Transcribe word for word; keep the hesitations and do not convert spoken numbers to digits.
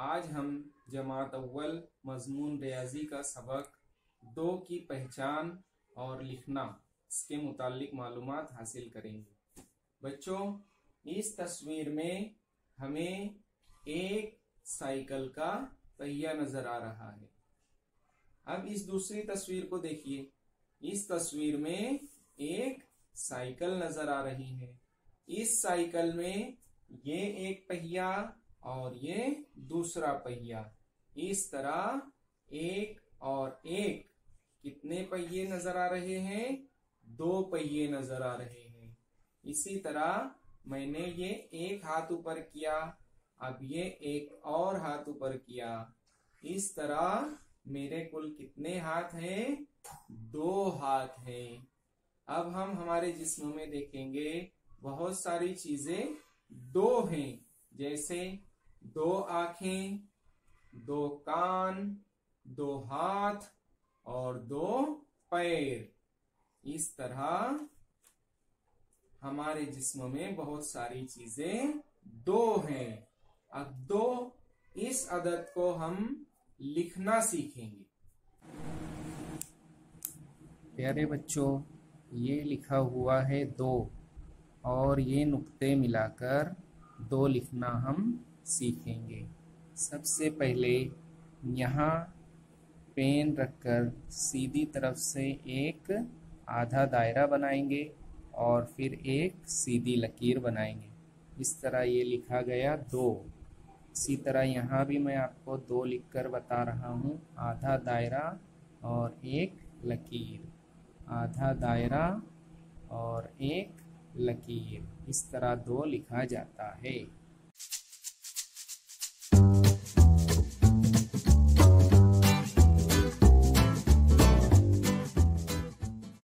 आज हम जमात अव्वल मज़मून रियाज़ी का सबक दो की पहचान और लिखना इसके मुतालिक मालूमात हासिल करेंगे। बच्चों, इस तस्वीर में हमें एक साइकिल का पहिया नजर आ रहा है। अब इस दूसरी तस्वीर को देखिए। इस तस्वीर में एक साइकिल नजर आ रही है। इस साइकिल में ये एक पहिया और ये दूसरा पहिया, इस तरह एक और एक कितने पहिए नजर आ रहे हैं? दो पहिए नजर आ रहे हैं। इसी तरह मैंने ये एक हाथ ऊपर किया, अब ये एक और हाथ ऊपर किया। इस तरह मेरे कुल कितने हाथ हैं? दो हाथ हैं। अब हम हमारे जिस्म में देखेंगे बहुत सारी चीजें दो हैं, जैसे दो आंखें, दो कान, दो हाथ और दो पैर। इस तरह हमारे जिस्म में बहुत सारी चीजें दो हैं। अब दो इस अदद को हम लिखना सीखेंगे। प्यारे बच्चों, ये लिखा हुआ है दो और ये नुक्ते मिलाकर दो लिखना हम सीखेंगे। सबसे पहले यहाँ पेन रखकर सीधी तरफ से एक आधा दायरा बनाएंगे और फिर एक सीधी लकीर बनाएंगे। इस तरह ये लिखा गया दो। इसी तरह यहाँ भी मैं आपको दो लिखकर बता रहा हूँ। आधा दायरा और एक लकीर, आधा दायरा और एक लकीर, इस तरह दो लिखा जाता है।